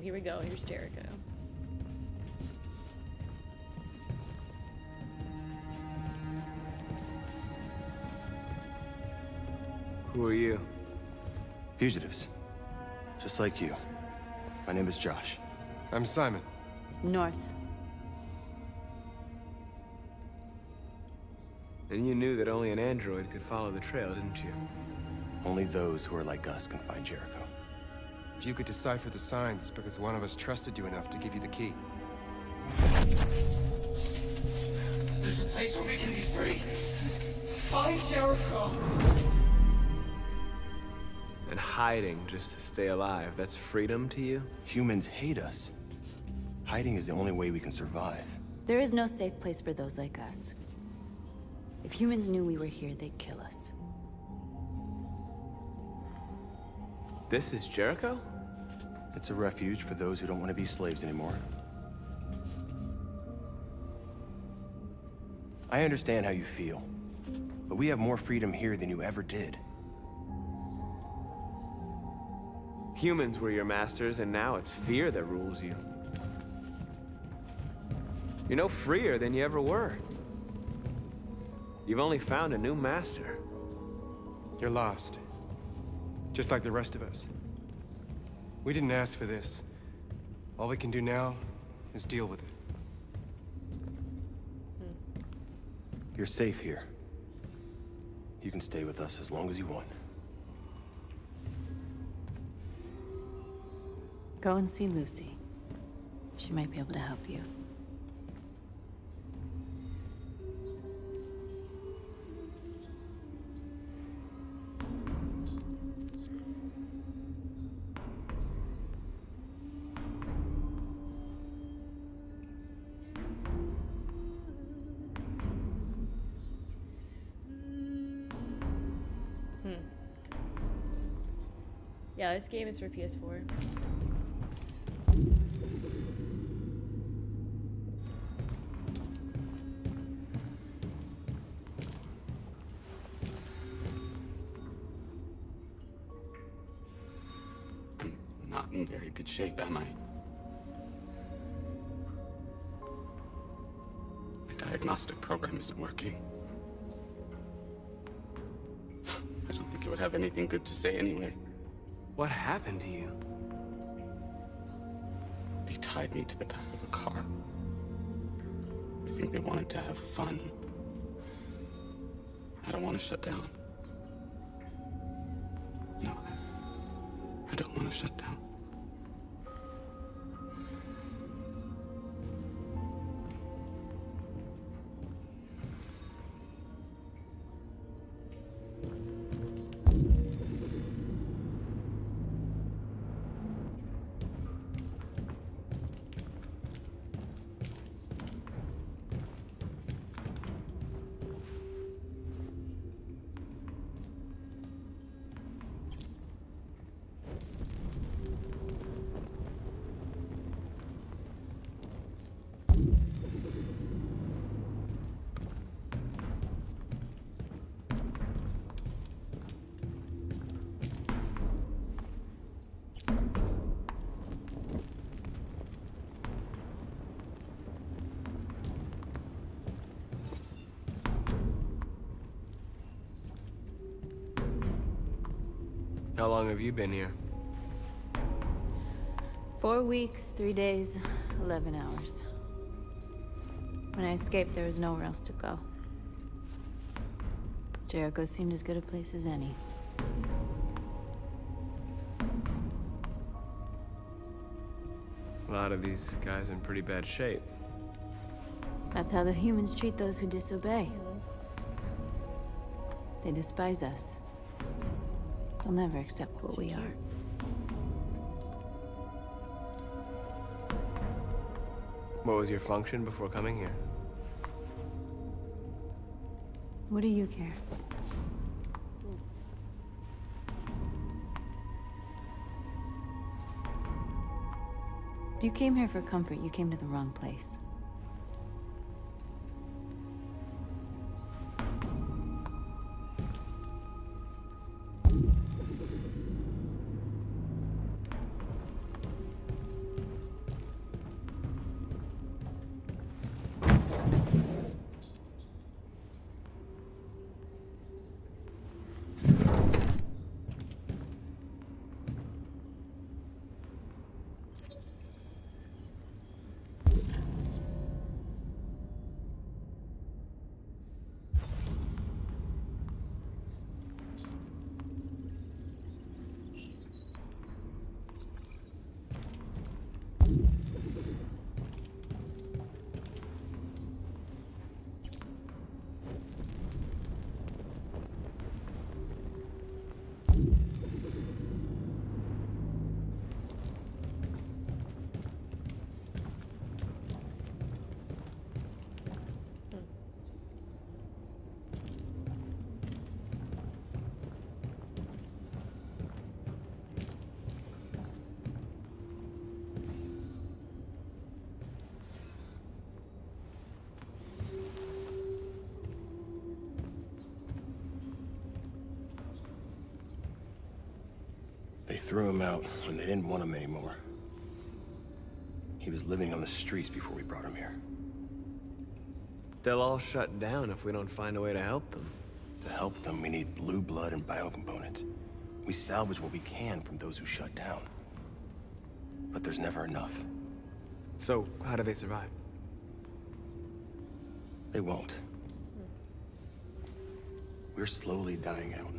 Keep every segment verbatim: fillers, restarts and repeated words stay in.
Ooh, here we go. Here's Jericho. Who are you? Fugitives. Just like you. My name is Josh. I'm Simon. North. And you knew that only an android could follow the trail, didn't you? Only those who are like us can find Jericho. If you could decipher the signs, it's because one of us trusted you enough to give you the key. There's a place where we can be free. Find Jericho! And hiding just to stay alive, that's freedom to you? Humans hate us. Hiding is the only way we can survive. There is no safe place for those like us. If humans knew we were here, they'd kill us. This is Jericho? It's a refuge for those who don't want to be slaves anymore. I understand how you feel, but we have more freedom here than you ever did. Humans were your masters, and now it's fear that rules you. You're no freer than you ever were. You've only found a new master. You're lost. Just like the rest of us. We didn't ask for this. All we can do now is deal with it. Hmm. You're safe here. You can stay with us as long as you want. Go and see Lucy. She might be able to help you. Yeah, this game is for P S four. I'm not in very good shape, am I? My diagnostic program isn't working. I don't think it would have anything good to say anyway. What happened to you? They tied me to the back of a car. I think they wanted to have fun. I don't want to shut down. No, I don't want to shut down. How long have you been here? Four weeks, three days, eleven hours. When I escaped, there was nowhere else to go. Jericho seemed as good a place as any. A lot of these guys in pretty bad shape. That's how the humans treat those who disobey. They despise us. They'll never accept what we are. What was your function before coming here? What do you care? If you came here for comfort, you came to the wrong place. They threw him out when they didn't want him anymore. He was living on the streets before we brought him here. They'll all shut down if we don't find a way to help them. To help them, we need blue blood and biocomponents. We salvage what we can from those who shut down. But there's never enough. So, how do they survive? They won't. We're slowly dying out.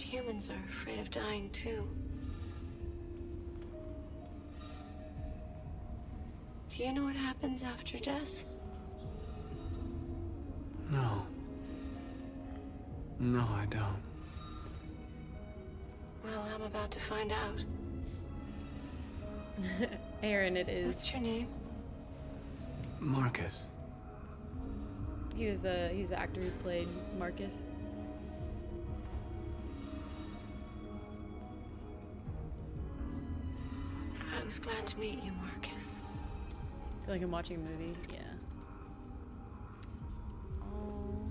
Humans are afraid of dying too. Do you know what happens after death? No. No, I don't. Well, I'm about to find out. Aaron, it is. What's your name? Marcus. He was the he was the actor who played Marcus. I was glad to meet you, Marcus. I feel like I'm watching a movie. Yeah. Oh. Hmm.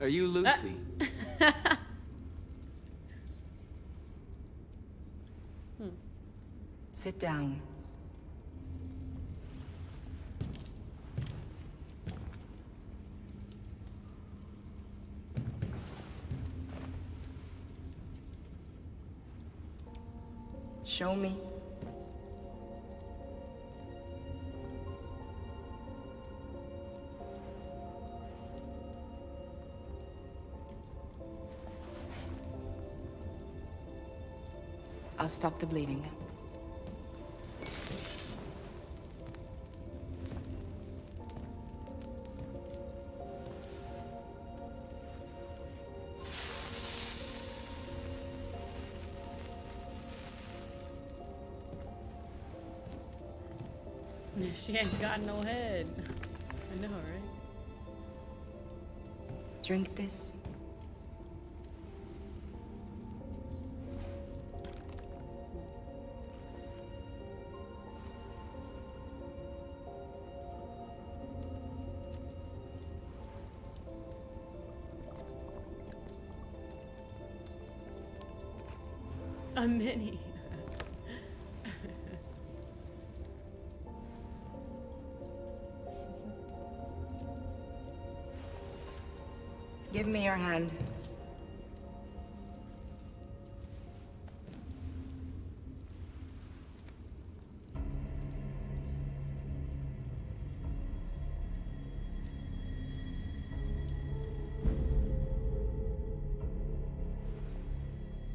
Are you Lucy? Uh. hmm. Sit down. Show me. I'll stop the bleeding. She ain't got no head. I know, right? Drink this. A mini. Give me your hand.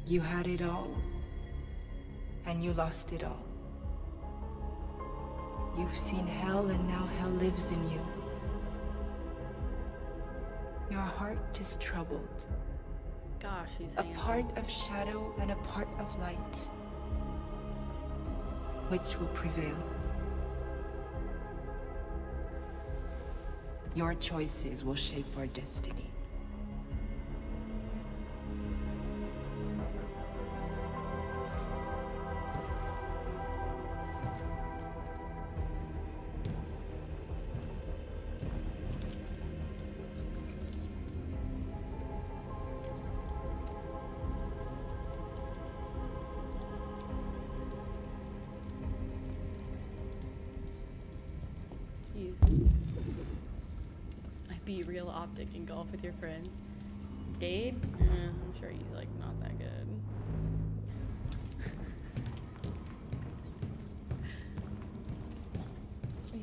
You had it all. And you lost it all. You've seen hell, and now hell lives in you. Your heart is troubled. Gosh, he's a part of shadow and a part of light. Which will prevail? Your choices will shape our destiny. Be real optic and golf with your friends. Dade? Eh, I'm sure he's like not that good.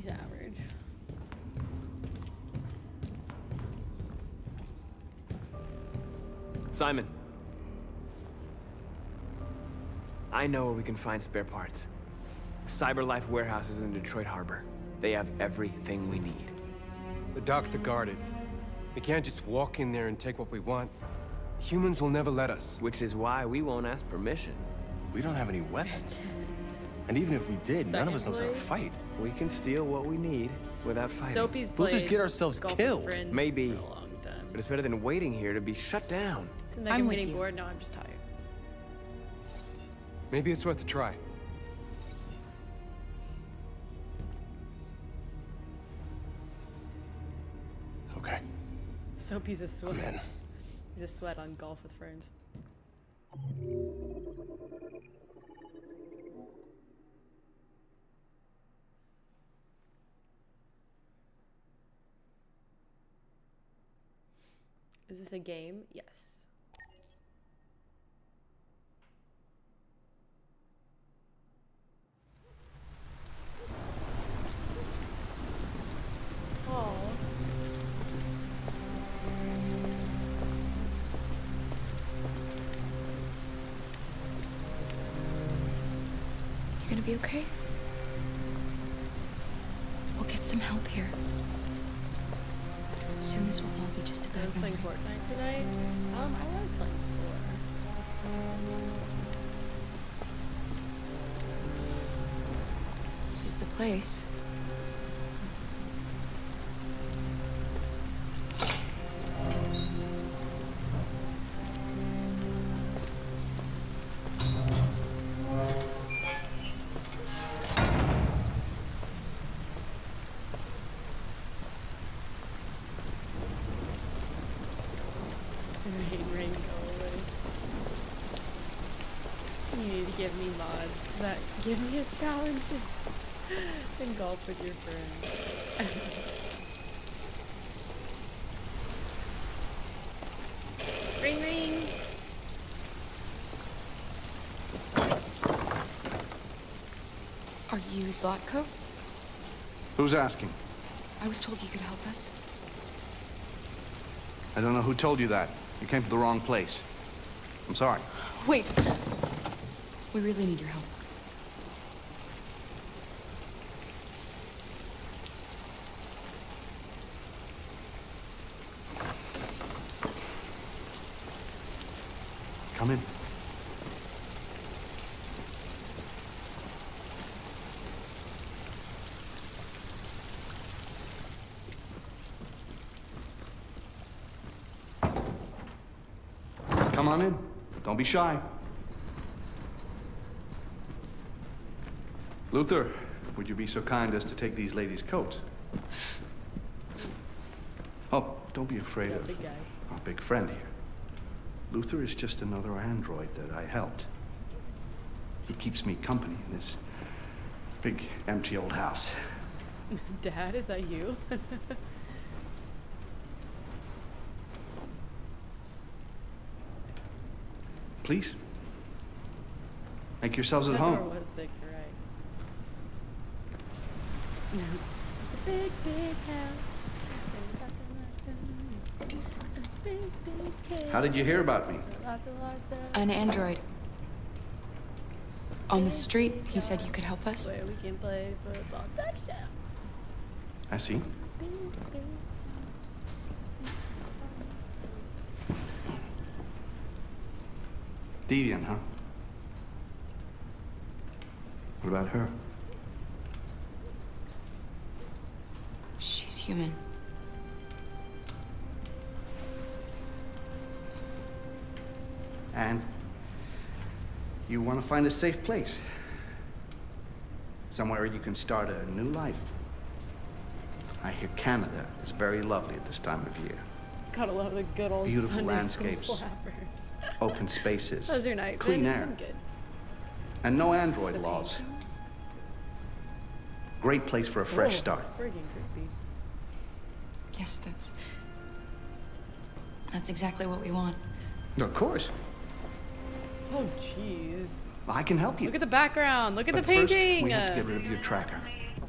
he's average. Simon. I know where we can find spare parts. Cyberlife warehouses in Detroit Harbor. They have everything we need. The docks are guarded. We can't just walk in there and take what we want. Humans will never let us. Which is why we won't ask permission. We don't have any weapons. And even if we did, Second none of us knows how to fight. We can steal what we need without fighting. Soapy's we'll just get ourselves killed. Maybe. But it's better than waiting here to be shut down. Like I'm, I'm getting you. bored. No, I'm just tired. Maybe it's worth a try. Okay. Soapy's a sweat. I'm in. He's a sweat on golf with friends. Is this a game? Yes. Oh. You're gonna be okay? We'll get some help here. Soon this will all be just about. I was playing Fortnite tonight. Um, I was playing before. This is the place. Give me a challenge and golf with your friend. Ring ring! Are you Zlatko? Who's asking? I was told you could help us. I don't know who told you that. You came to the wrong place. I'm sorry. Wait! We really need your help. Come in. Come on in. Don't be shy. Luther, would you be so kind as to take these ladies' coats? Oh, don't be afraid of our big friend here. Luther is just another android that I helped. He keeps me company in this big, empty old house. Dad, is that you? Please. Make yourselves at home. Was thick, right? No. It's a big, big house. How did you hear about me? An android. On the street, he said you could help us. Where we can play football touchdown. I see. Deviant, huh? What about her? She's human. And you want to find a safe place. Somewhere you can start a new life. I hear Canada is very lovely at this time of year. Gotta love the good old beautiful Sunday landscapes, open spaces, those are nice. Clean air, good. And no android laws. Great place for a fresh Whoa, start. Freaking creepy. Yes, that's that's exactly what we want. Of course. Oh, jeez. I can help you. Look at the background. Look at but the painting. First, we have to get rid of your tracker.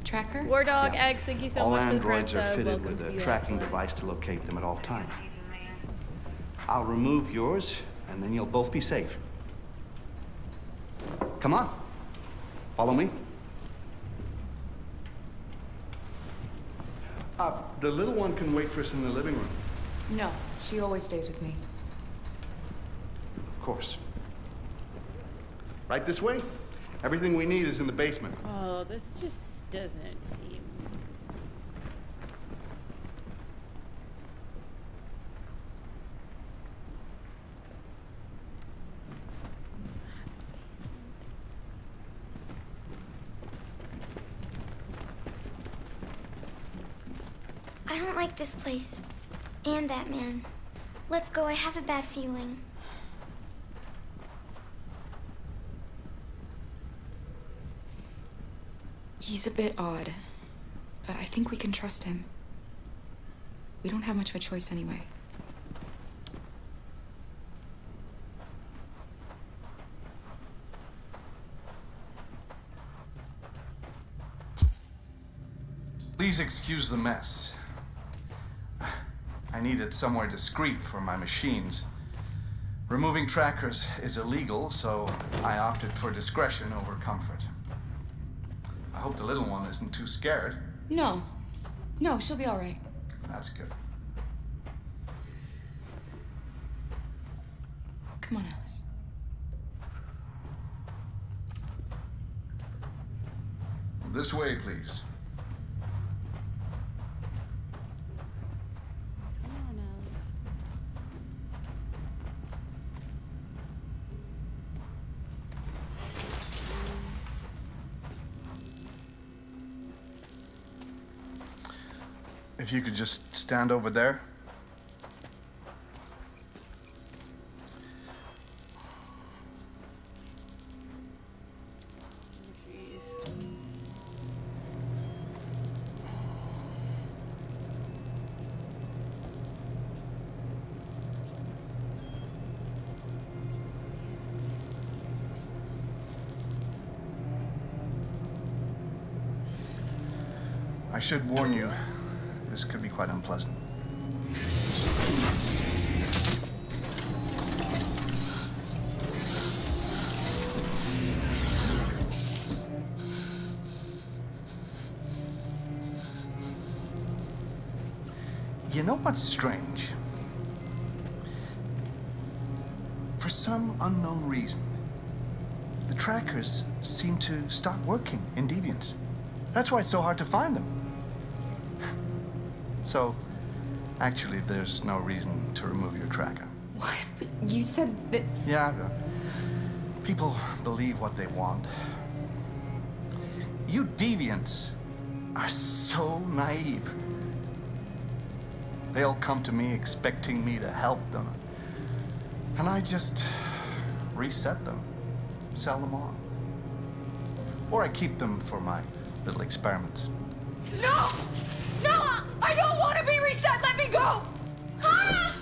Tracker? War Dog, yeah. Eggs, thank you so all much for the all androids are fitted Welcome with a tracking life. device to locate them at all times. I'll remove yours, and then you'll both be safe. Come on. Follow me. Uh, the little one can wait for us in the living room. No, she always stays with me. Of course. Right this way? Everything we need is in the basement. Oh, this just doesn't seem... I don't like this place. And that man. Let's go, I have a bad feeling. He's a bit odd, but I think we can trust him. We don't have much of a choice anyway. Please excuse the mess. I needed somewhere discreet for my machines. Removing trackers is illegal, so I opted for discretion over comfort. I hope the little one isn't too scared. No. No, she'll be all right. That's good. Come on, Alice. This way, please. Come on, Alice. If you could just stand over there. I should warn you. This could be quite unpleasant. You know what's strange? For some unknown reason, the trackers seem to stop working in Deviants. That's why it's so hard to find them. So, actually, there's no reason to remove your tracker. What? But you said that... Yeah, uh, people believe what they want. You deviants are so naive. They'll come to me expecting me to help them. And I just reset them, sell them on. Or I keep them for my little experiments. No! No! I don't want to be reset! Let me go! Ah!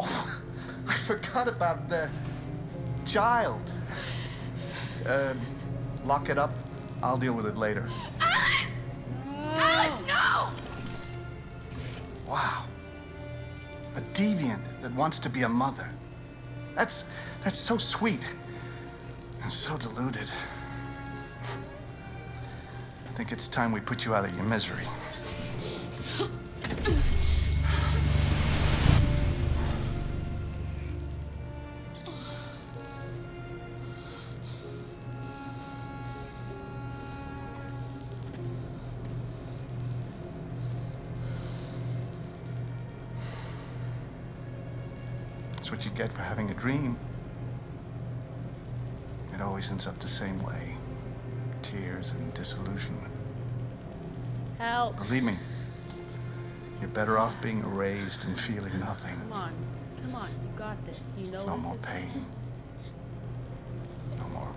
Oh, I forgot about the child. Um, lock it up. I'll deal with it later. Alice! Oh. Alice, no! Wow. A deviant that wants to be a mother. That's, that's so sweet. And so deluded. I think it's time we put you out of your misery. That's what you get for having a dream. It always ends up the same way. Tears and disillusionment. Help. Believe me. You're better off being erased and feeling nothing. Come on. Come on. You got this. You know. No more pain. No more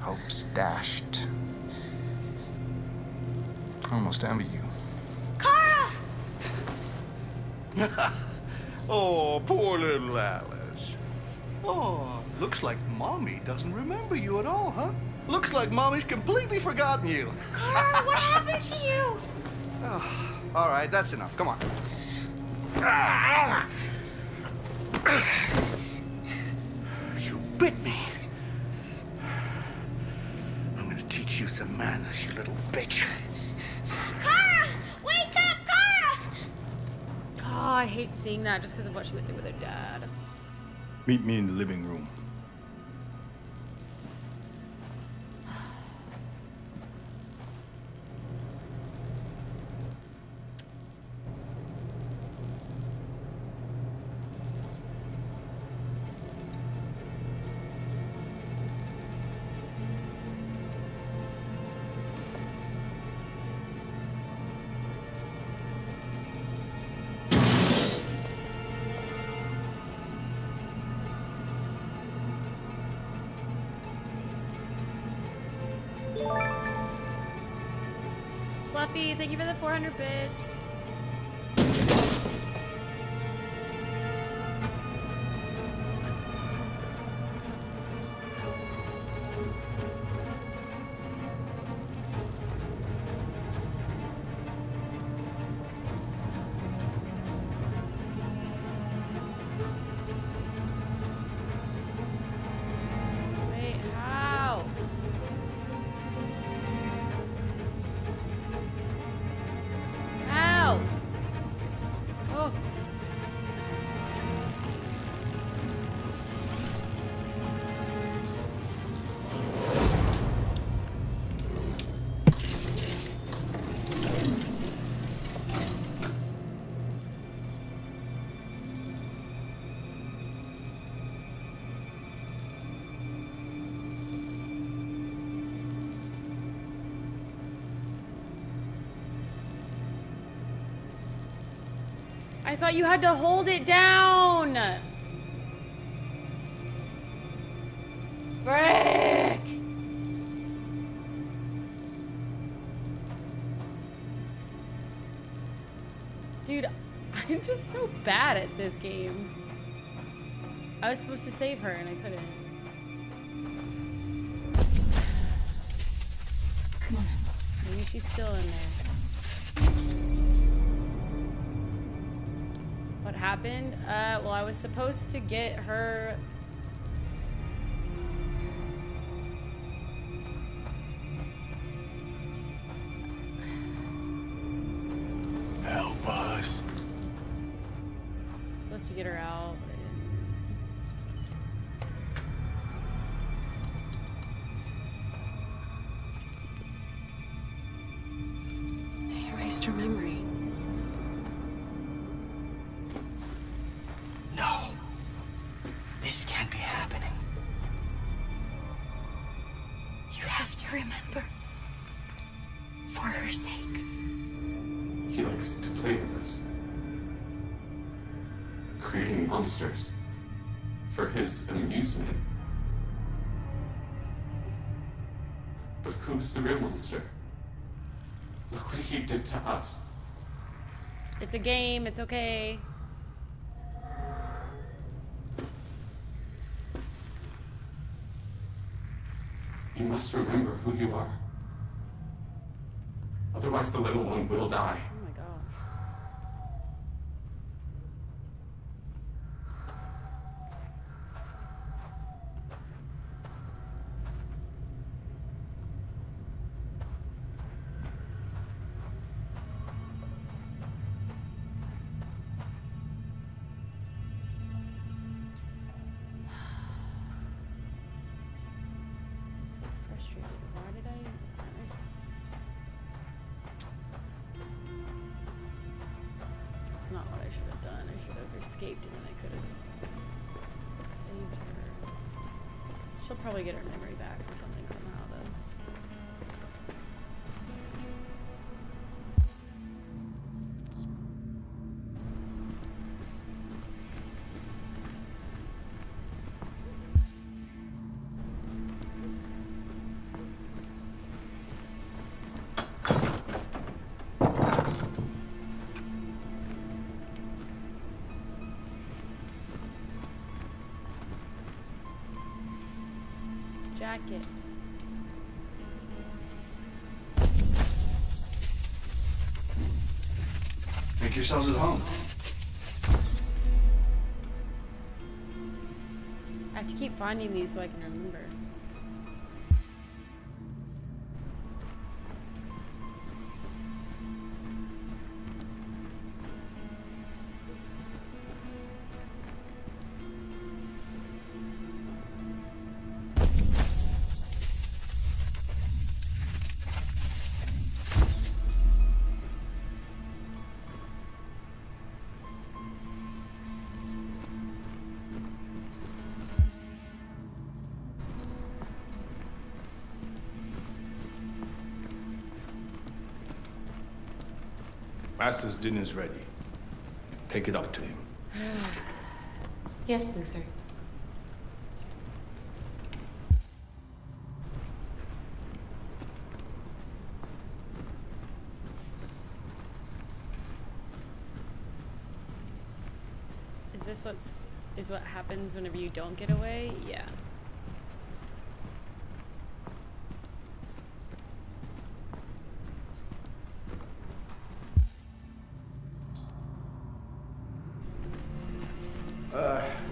hopes dashed. I almost envy you. Kara! Oh, poor little Alice. Oh, looks like Mommy doesn't remember you at all, huh? Looks like Mommy's completely forgotten you. Kara, what Oh, all right, that's enough. Come on. You bit me. I'm gonna teach you some manners, you little bitch. Kara! Wake up, Kara! Oh, I hate seeing that just because of what she went through with her dad. Meet me in the living room. Thank you for the four hundred bits. I thought you had to hold it down. Frick. Dude, I'm just so bad at this game. I was supposed to save her and I couldn't. Come on. Maybe she's still in there. Happened? Uh, well, I was supposed to get her. Help us. Supposed to get her out. They erased her memory. For his amusement. But who's the real monster? Look what he did to us. It's a game, it's okay. You must remember who you are. Otherwise the little one will die. Jacket. make yourselves at home. I have to keep finding these so I can remember. Master's dinner's ready. Take it up to him. Yes, Luther. Is this what's is what happens whenever you don't get away? Yeah.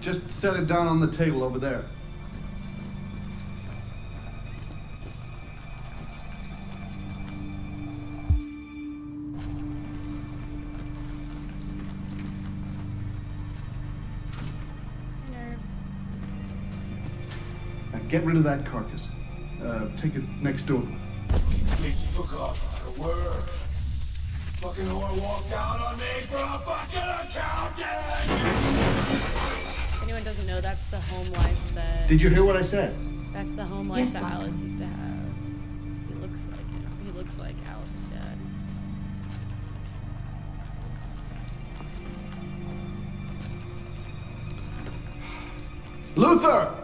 Just set it down on the table over there. Nerves. Now get rid of that carcass. Uh, take it next door. Bitch took off without a word. Fucking whore walked out on me for a fucking accountant! Anyone doesn't know, that's the home life that... Did you hear what I said? That's the home life yes, that Alice can. used to have. He looks like it. He looks like Alice's dad. Luther!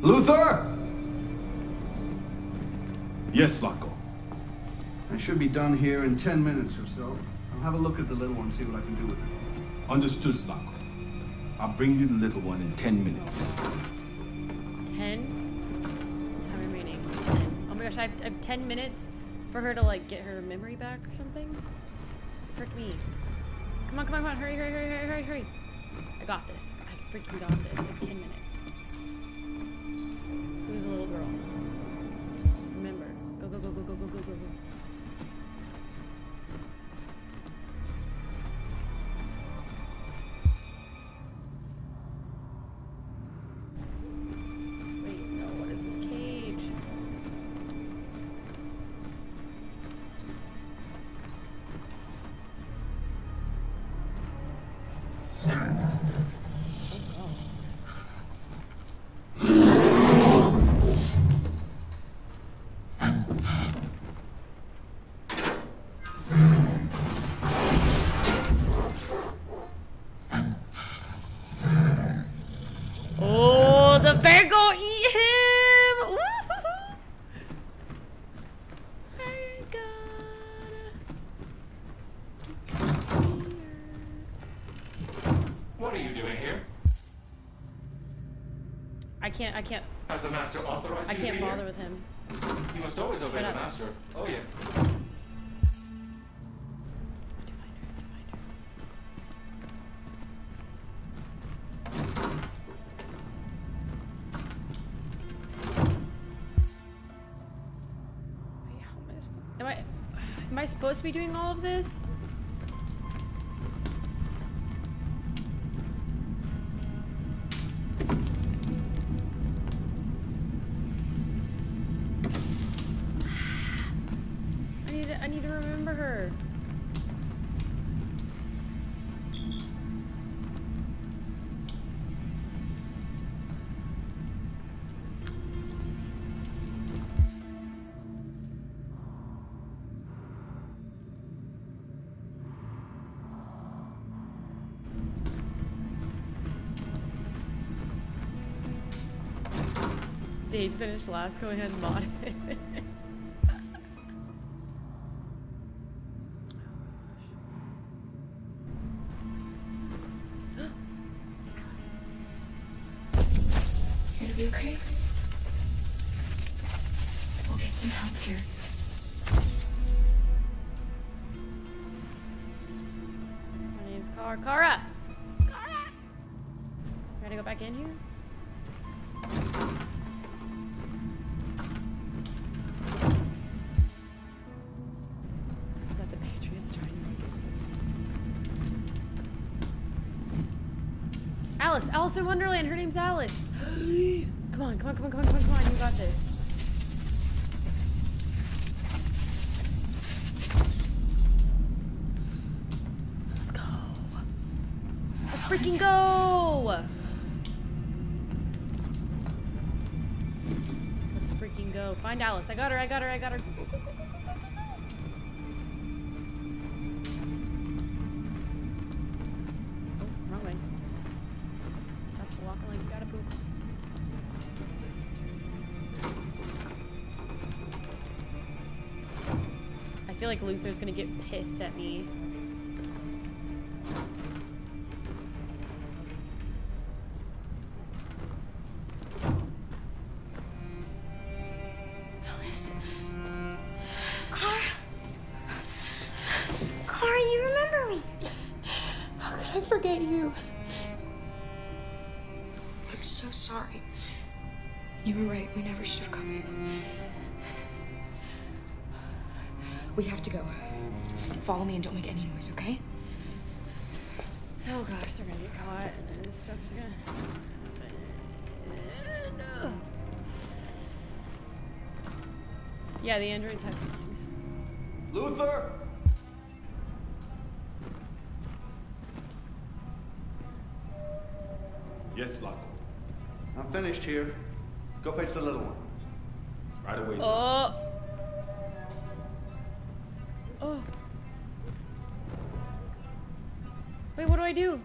Luther! Yes, Zlatko. I should be done here in ten minutes or so. I'll have a look at the little one, see what I can do with it. Understood, Zlatko. I'll bring you the little one in ten minutes. Ten? Time remaining. Oh my gosh, I have, I have ten minutes for her to like get her memory back or something? Frick me. Come on, come on, come on, hurry, hurry, hurry, hurry, hurry, hurry. I got this. I freaking got this in ten minutes. Who's the little girl? Remember. Go, go, go, go, go, go, go, go, go. I can't, I can't. Has the master authorized I you can't to be bother here? with him. You must always obey the master. Oh, yes. Diviner, diviner. Am I, am I supposed to be doing all of this? Date finished last, go ahead and mod it. You're gonna be okay? We'll get some help here. car. Kara! Kara! I gotta go back in here? Is that the Patriots trying to make it? Alice! Alice in Wonderland! Her name's Alice! Come on, come on, come on, come on, come on, come on! You got this. Freaking go! Let's freaking go. Find Alice. I got her, I got her, I got her. Go, go, go, go, go, go, go. Oh, wrong way. Stop walking like you gotta poop. I feel like Luther's gonna get pissed at me. Yeah, the androids have feelings. Luther! Yes, Zlatko. I'm finished here. Go fetch the little one. Right away. Oh! Oh. Wait, what do I do?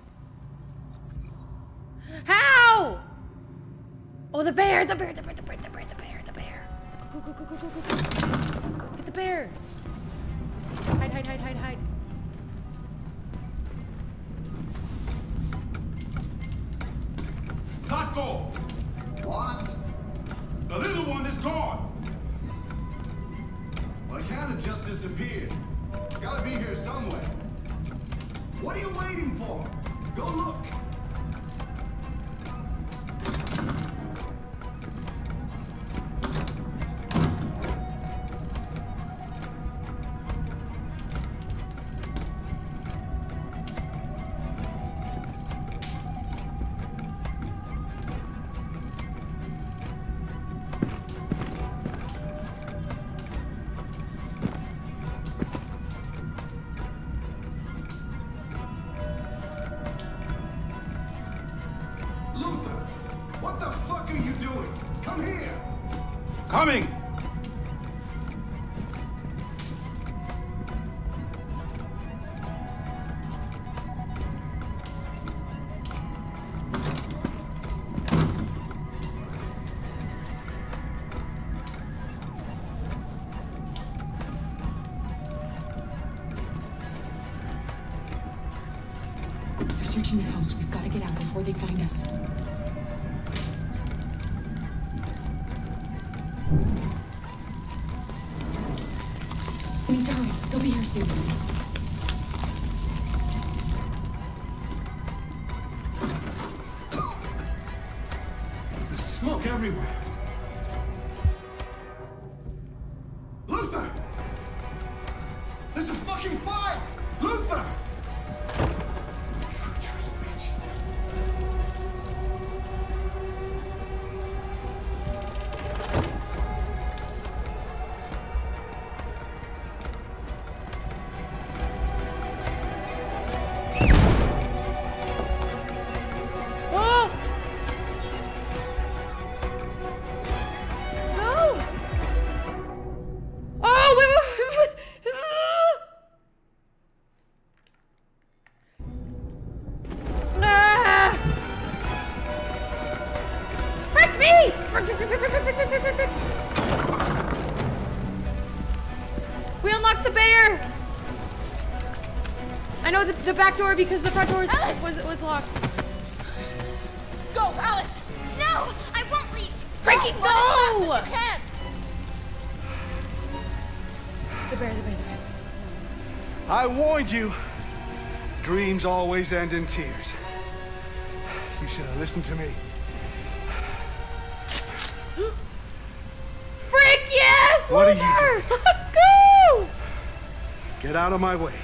How? Oh, the bear, the bear, the bear, the bear, the bear, the bear, the bear. Go, go, go, go, go, go, go. Get the bear. Hide, hide, hide, hide, hide. Zlatko! What? The little one is gone. Well, it kind of just disappeared. It's gotta be here somewhere. What are you waiting for? Go look. In the house. We've got to get out before they find us. We need to hurry. They'll be here soon. There's smoke everywhere. Luther! There's a fucking fire! Luther! Back door because the front door was, was, was locked. Go, Alice! No! I won't leave! Frankie, go! Run as fast as you can! The bear, the bear, the bear. I warned you. Dreams always end in tears. You should have listened to me. Frick, yes! What Luther! Are you doing? Let's go! Get out of my way.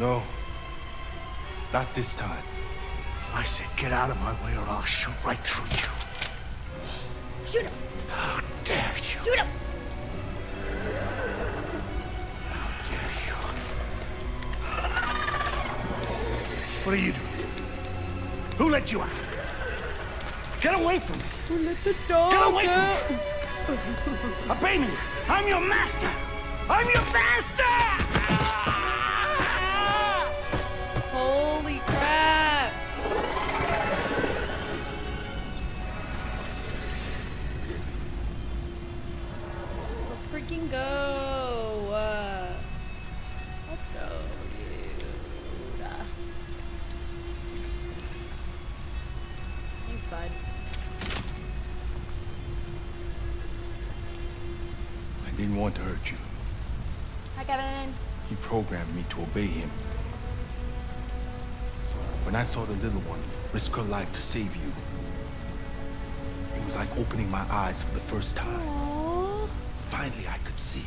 No. Not this time. I said get out of my way or I'll shoot right through you. Shoot him! How dare you! Shoot him! How dare you! What are you doing? Who let you out? Get away from me! Who let the dog out? Get away from me! Obey me! I'm your master! I'm your master! Holy crap! Let's freaking go! Uh, let's go, dude. Uh, thanks, bud. I didn't want to hurt you. Hi, Kevin. He programmed me to obey him. When I saw the little one risk her life to save you, it was like opening my eyes for the first time. Aww. Finally, I could see.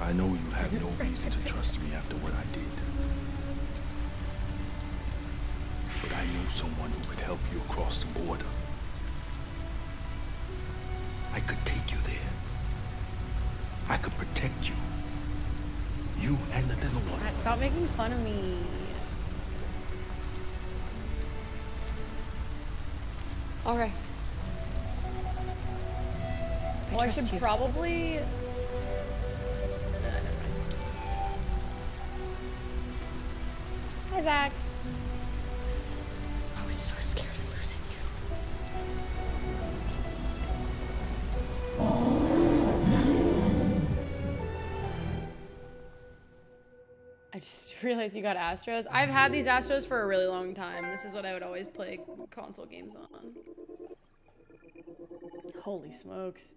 I know you have no reason to trust me after what I did. But I knew someone who could help you across the border. I could take you there. I could protect you. You and the little one. God, stop making fun of me. All right. I well, trust I should you. Probably. No, never mind. Hi, Zach. I was so scared of losing you. Oh. I just realized you got Astros. I've had these Astros for a really long time. This is what I would always play console games on. Holy smokes.